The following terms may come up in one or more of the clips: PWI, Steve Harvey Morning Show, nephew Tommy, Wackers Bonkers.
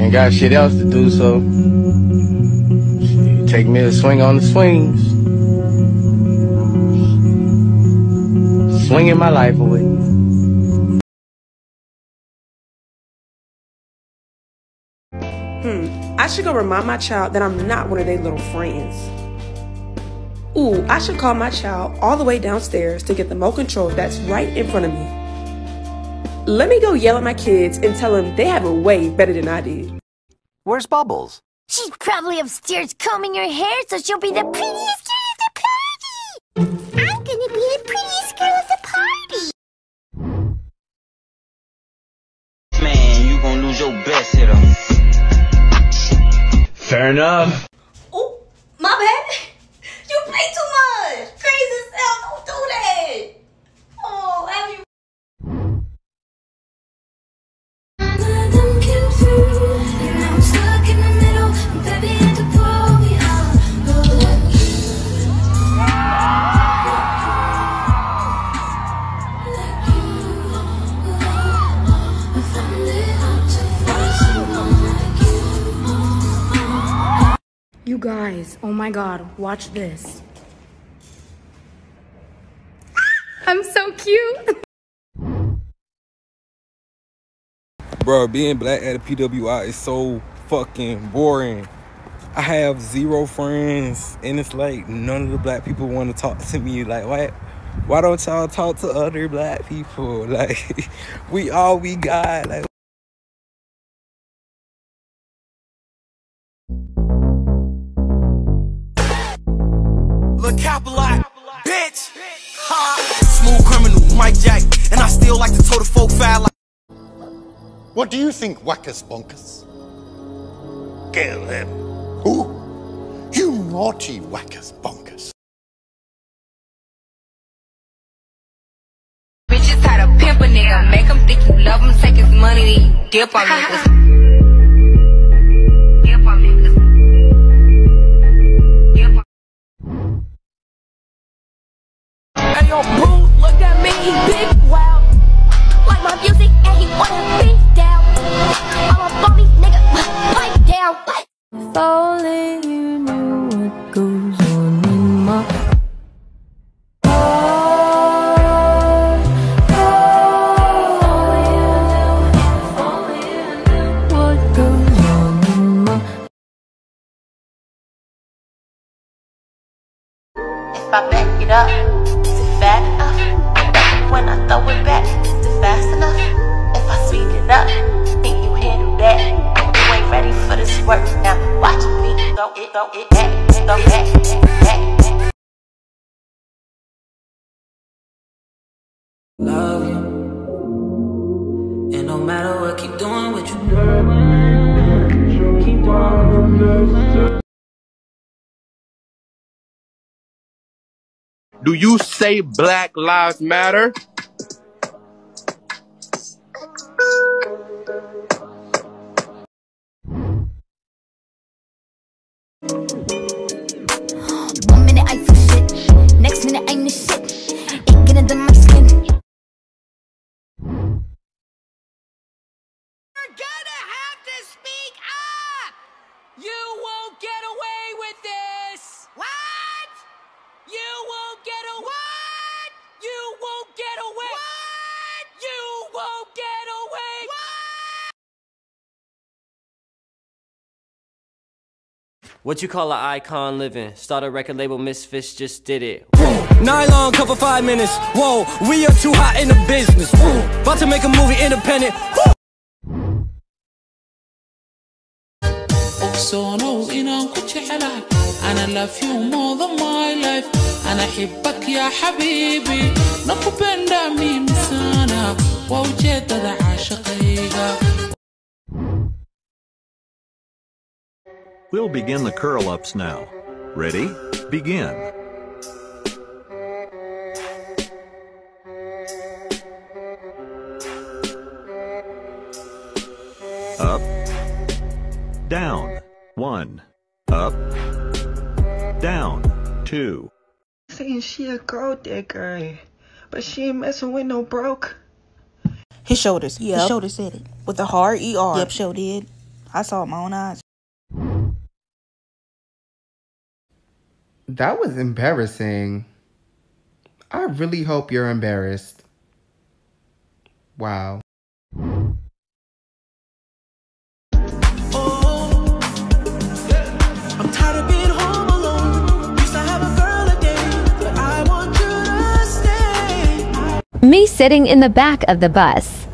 ain't got shit else to do, so you take me to swing on the swings, swinging my life away. I should go remind my child that I'm not one of their little friends. Ooh, I should call my child all the way downstairs to get the remote control that's right in front of me. Let me go yell at my kids and tell them they have it way better than I did. Where's Bubbles? She's probably upstairs combing her hair so she'll be the prettiest girl at the party! I'm gonna be the prettiest girl at the party! Man, you gonna lose your best hitter. Fair enough. Oh, my bad. You play too much! Crazy self, don't do that! Oh, have you... And now I'm stuck in the middle, and baby, I could pull me out. Like you, I found it hard to find someone like you. You guys, oh my god, watch this. I'm so cute. Bro, being black at a PWI is so fucking boring. I have zero friends, and it's like none of the black people want to talk to me. Like, why don't y'all talk to other black people? Like, we all we got. Like, Capolite, bitch. Ha. Smooth criminal, Mike Jack, and I still like to toe the folk foul. What do you think, Wackers Bonkers? Kill him. Who? You naughty Wackers Bonkers. Bitches tied up pimping nigga, make him think you love him, take his money, then you dip on niggas. Dip on niggas. Yo, bro, look at me, he big wow. Like my music and he wanna be down. I'm a bummy nigga, pipe down. If only you knew what goes on in my heart. If only you knew what goes on in my heart. If I back it up, bad enough. When I throw it back, is it fast enough? If I speed it up, think you handle that? You ain't ready for this work. Now watch me throw it back, throw it back. Love you, and no matter what, keep doing what you do. Keep doing. Do you say Black Lives Matter? One minute I feel shit, next minute I'm the shit. It get under my skin. You're gonna have to speak up! You won't get away with this! What? You won't get away! What? You won't get away! What? You won't get away! What? What you call an icon living? Start a record label, Misfits just did it. Woo. Nylon cover 5 minutes. Whoa, we are too hot in the business. Woo. About to make a movie independent. Woo. I love you more than my life. أنا أحبك يا حبيبي نقبلنا من سنة ووجدنا عاشقيها. We'll begin the curl ups now. Ready? Begin. Up, down, 1. Up, down, 2. Saying she a gold digger, but she ain't messing with no broke. His shoulders, yeah, his shoulders said it with a hard ER. Yep, sure did. I saw it with my own eyes. That was embarrassing. I really hope you're embarrassed. Wow. Me sitting in the back of the bus.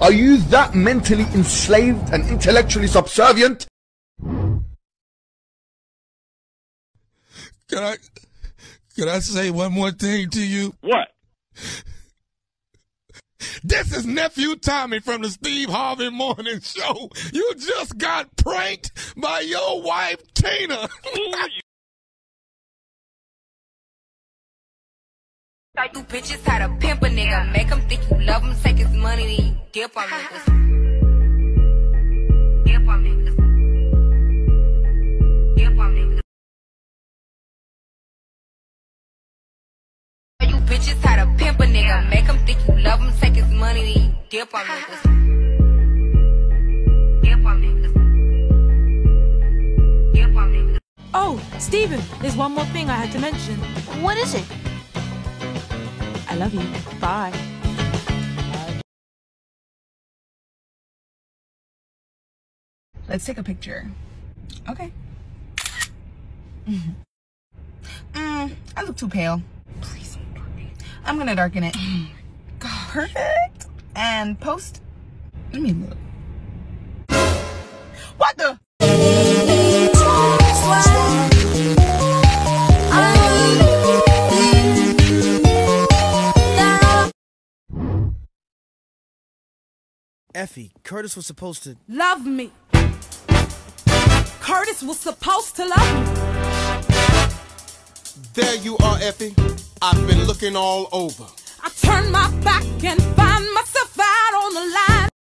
Are you that mentally enslaved and intellectually subservient? Can I say one more thing to you? What? This is nephew Tommy from the Steve Harvey Morning Show. You just got pranked by your wife, Tina. You bitches how to pimp a nigga, make him think you love him, take his money, then you dip on niggas. Dip on niggas. Dip on niggas. You bitches how to pimp a nigga, make him think you love him, take his money, then you dip on niggas. Dip on niggas. Dip on niggas. Oh, Steven, there's one more thing I had to mention. What is it? I love you. Bye. Let's take a picture. Okay. I look too pale. Please don't darken it. I'm gonna darken it. Oh my God. Perfect. And post. Let me look. What the? Effie, Curtis was supposed to love me. Curtis was supposed to love me. There you are, Effie. I've been looking all over. I turned my back and found myself out on the line.